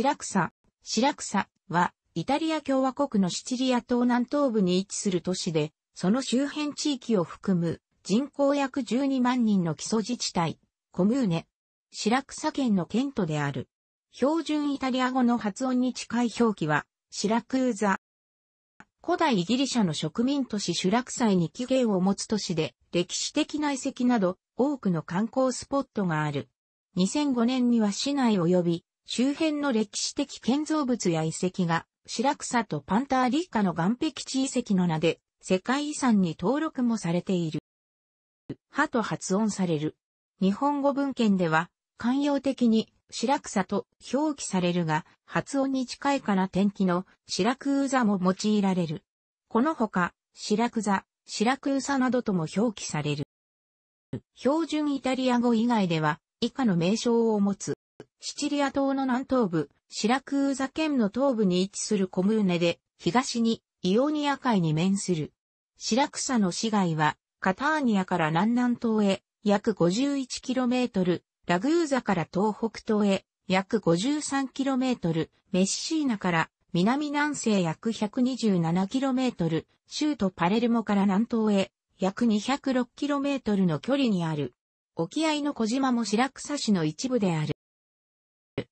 シラクサは、イタリア共和国のシチリア島南東部に位置する都市で、その周辺地域を含む人口約12万人の基礎自治体、コムーネ。シラクサ県の県都である。標準イタリア語の発音に近い表記は、シラクーザ。古代ギリシャの植民都市シュラクサイに起源を持つ都市で、歴史的な遺跡など多くの観光スポットがある。2005年には市内及び周辺の歴史的建造物や遺跡がシラクサとパンターリッカの岩壁地遺跡の名で世界遺産に登録もされている。はと発音される。日本語文献では慣用的にシラクサと表記されるが、発音に近いから転記のシラクーザも用いられる。このほか、シラクザ、シラクーサなどとも表記される。標準イタリア語以外では、以下の名称を持つ。シチリア島の南東部、シラクーザ県の東部に位置するコムーネで、東にイオニア海に面する。シラクサの市街は、カターニアから南南東へ、約 51km。ラグーザから東北東へ約 53km、メッシーナから南南西約 127km、州都パレルモから南東へ約 206km の距離にある。沖合の小島もシラクサ市の一部である。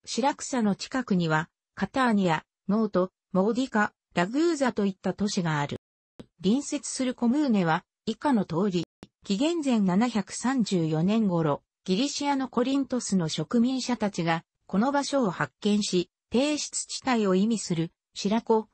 シラクサの近くにはカターニア、ノート、モーディカ、ラグーザといった都市がある。隣接するコムーネは以下の通り、紀元前734年頃、ギリシアのコリントスの植民者たちが、この場所を発見し、低湿地帯を意味する、シラコ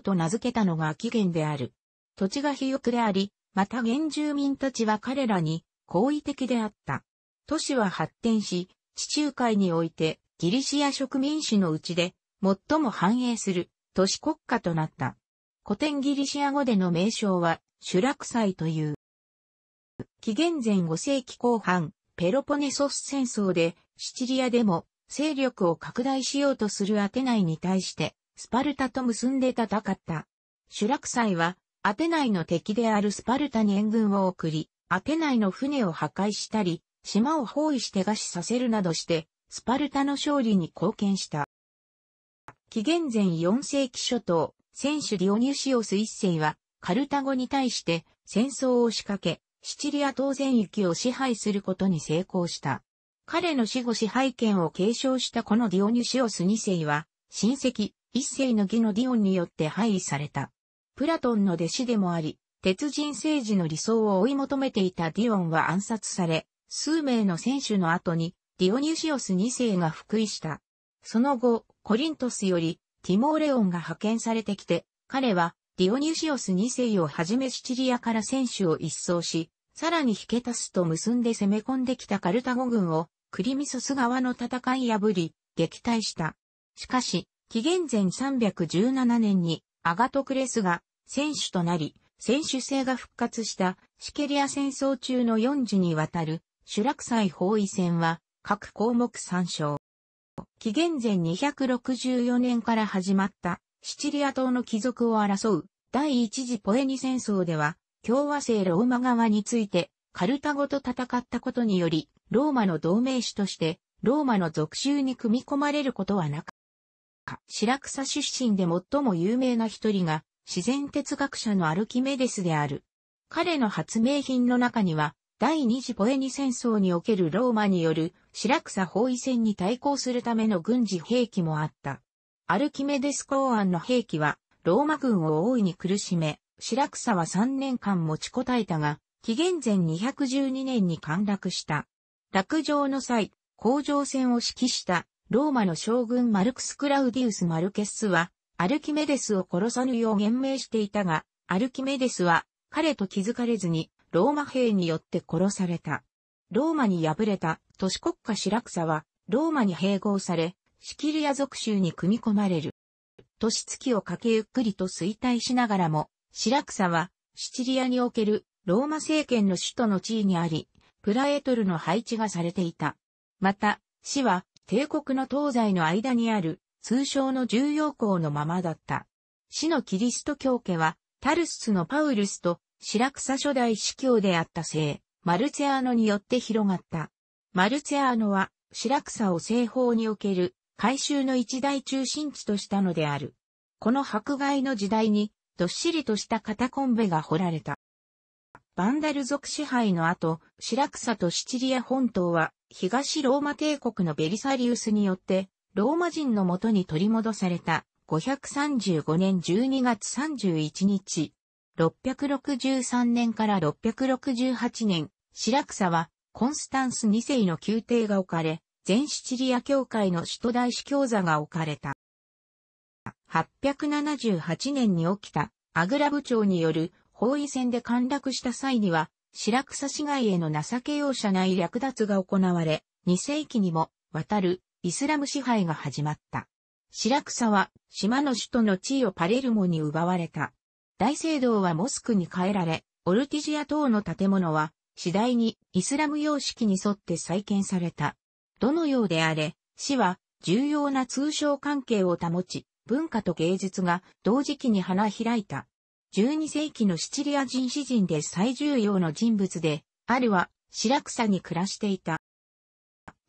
と名付けたのが起源である。土地が肥沃であり、また原住民たちは彼らに、好意的であった。都市は発展し、地中海において、ギリシア植民地のうちで、最も繁栄する、都市国家となった。古典ギリシア語での名称は、シュラクサイという。紀元前5世紀後半、ペロポネソス戦争で、シチリアでも、勢力を拡大しようとするアテナイに対して、スパルタと結んで戦った。シュラクサイは、アテナイの敵であるスパルタに援軍を送り、アテナイの船を破壊したり、島を包囲して餓死させるなどして、スパルタの勝利に貢献した。紀元前4世紀初頭、選手ディオニュシオス一世は、カルタゴに対して戦争を仕掛け、シチリア島全域を支配することに成功した。彼の死後支配権を継承したこのディオニュシオス2世は、親戚、1世の義のディオンによって廃位された。プラトンの弟子でもあり、鉄人政治の理想を追い求めていたディオンは暗殺され、数名の選手の後に、ディオニュシオス2世が復位した。その後、コリントスより、ティモーレオンが派遣されてきて、彼は、ディオニュシオス2世をはじめシチリアから選手を一掃し、さらにヒケタスと結んで攻め込んできたカルタゴ軍をクリミソス側の戦い破り、撃退した。しかし、紀元前317年にアガトクレスが選手となり、選手制が復活したシケリア戦争中の4次にわたるシュラクサイ包囲戦は各項目参照。紀元前264年から始まったシチリア島の帰属を争う第一次ポエニ戦争では、共和制ローマ側についてカルタゴと戦ったことにより、ローマの同盟主としてローマの属州に組み込まれることはなかった。シラクサ出身で最も有名な一人が自然哲学者のアルキメデスである。彼の発明品の中には第二次ポエニ戦争におけるローマによるシラクサ包囲戦に対抗するための軍事兵器もあった。アルキメデス考案の兵器はローマ軍を大いに苦しめ、シラクサは3年間持ちこたえたが、紀元前212年に陥落した。落城の際、攻城戦を指揮したローマの将軍マルクス・クラウディウス・マルケッスは、アルキメデスを殺さぬよう言命していたが、アルキメデスは彼と気づかれずに、ローマ兵によって殺された。ローマに敗れた都市国家シラクサは、ローマに併合され、シキリア属州に組み込まれる。年月をかけゆっくりと衰退しながらも、シラクサは、シチリアにおけるローマ政権の首都の地位にあり、プラエトルの配置がされていた。また、市は帝国の東西の間にある通称の重要港のままだった。市のキリスト教家は、タルスのパウルスとシラクサ初代司教であった聖マルツェアーノによって広がった。マルツェアーノは、シラクサを西方における改宗の一大中心地としたのである。この迫害の時代に、どっしりとしたカタコンベが掘られた。ヴァンダル族支配の後、シラクサとシチリア本島は、東ローマ帝国のベリサリウスによって、ローマ人のもとに取り戻された、535年12月31日。663年から668年、シラクサは、コンスタンス2世の宮廷が置かれ、全シチリア教会の首都大司教座が置かれた。878年に起きたアグラ部長による包囲戦で陥落した際には、シラクサ市街への情け容赦ない略奪が行われ、2世紀にも渡るイスラム支配が始まった。シラクサは島の首都の地位をパレルモに奪われた。大聖堂はモスクに変えられ、オルティジア等の建物は次第にイスラム様式に沿って再建された。どのようであれ、市は重要な通商関係を保ち、文化と芸術が同時期に花開いた。12世紀のシチリア人詩人で最重要の人物で、あるはシラクサに暮らしていた。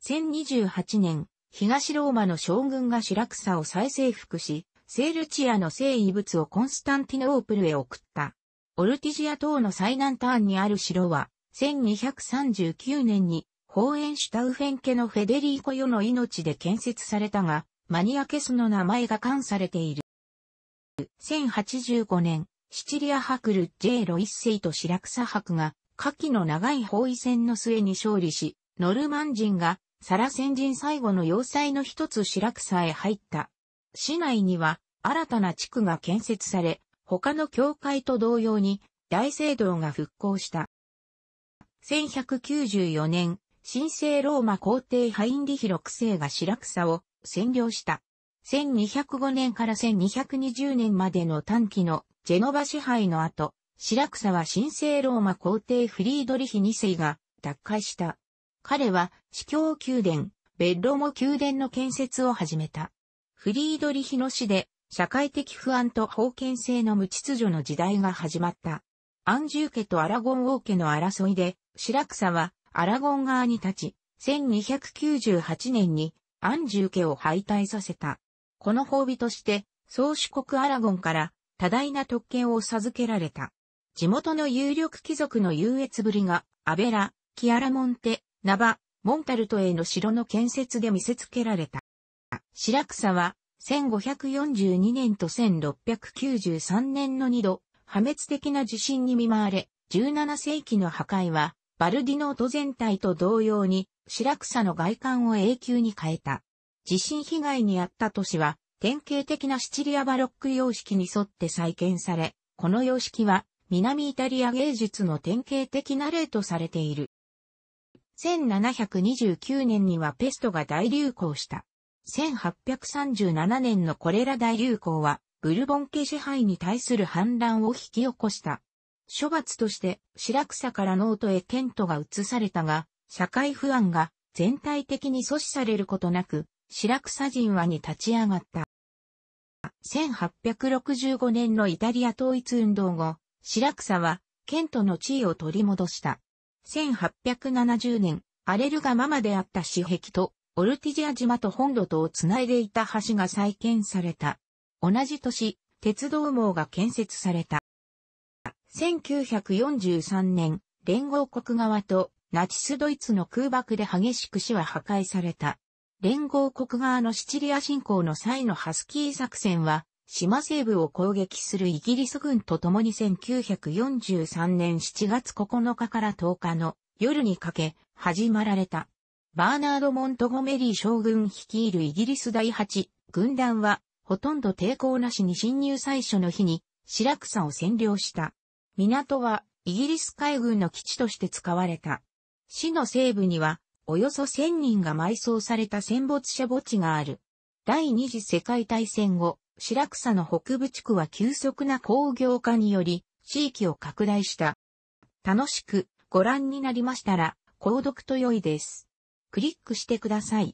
1028年、東ローマの将軍がシラクサを再征服し、聖ルチアの聖遺物をコンスタンティノープルへ送った。オルティジア島の最南端にある城は、1239年に、ホーエンシュタウフェン家のフェデリーコ世の命で建設されたが、マニアケスの名前が冠されている。1085年、シチリア伯ルッジェーロ一世とシラクサ伯が、夏季の長い包囲戦の末に勝利し、ノルマン人がサラセン人最後の要塞の一つシラクサへ入った。市内には新たな地区が建設され、他の教会と同様に大聖堂が復興した。1194年、神聖ローマ皇帝ハインリヒ6世がシラクサを占領した。1205年から1220年までの短期のジェノバ支配の後、シラクサは神聖ローマ皇帝フリードリヒ2世が奪回した。彼は司教宮殿、ベッロモ宮殿の建設を始めた。フリードリヒの死で社会的不安と封建制の無秩序の時代が始まった。アンジュー家とアラゴン王家の争いで、シラクサはアラゴン側に立ち、1298年にアンジュー家を敗退させた。この褒美として、宗主国アラゴンから多大な特権を授けられた。地元の有力貴族の優越ぶりが、アベラ、キアラモンテ、ナバ、モンタルトへの城の建設で見せつけられた。シラクサは、1542年と1693年の2度、破滅的な地震に見舞われ、17世紀の破壊は、バルディノート全体と同様に、シラクサの外観を永久に変えた。地震被害に遭った都市は、典型的なシチリアバロック様式に沿って再建され、この様式は、南イタリア芸術の典型的な例とされている。1729年にはペストが大流行した。1837年のコレラ大流行は、ブルボン家支配に対する反乱を引き起こした。処罰として、シラクサからノートへ県都が移されたが、社会不安が全体的に阻止されることなく、シラクサ人はに立ち上がった。1865年のイタリア統一運動後、シラクサは、県都の地位を取り戻した。1870年、アレルガママであった市壁と、オルティジア島と本土とをつないでいた橋が再建された。同じ年、鉄道網が建設された。1943年、連合国側とナチスドイツの空爆で激しく市は破壊された。連合国側のシチリア侵攻の際のハスキー作戦は、島西部を攻撃するイギリス軍と共に1943年7月9日から10日の夜にかけ始まられた。バーナード・モントゴメリー将軍率いるイギリス第8軍団は、ほとんど抵抗なしに侵入最初の日に、シラクサを占領した。港は、イギリス海軍の基地として使われた。市の西部には、およそ1000人が埋葬された戦没者墓地がある。第二次世界大戦後、シラクサの北部地区は急速な工業化により、地域を拡大した。楽しくご覧になりましたら、購読と良いです。クリックしてください。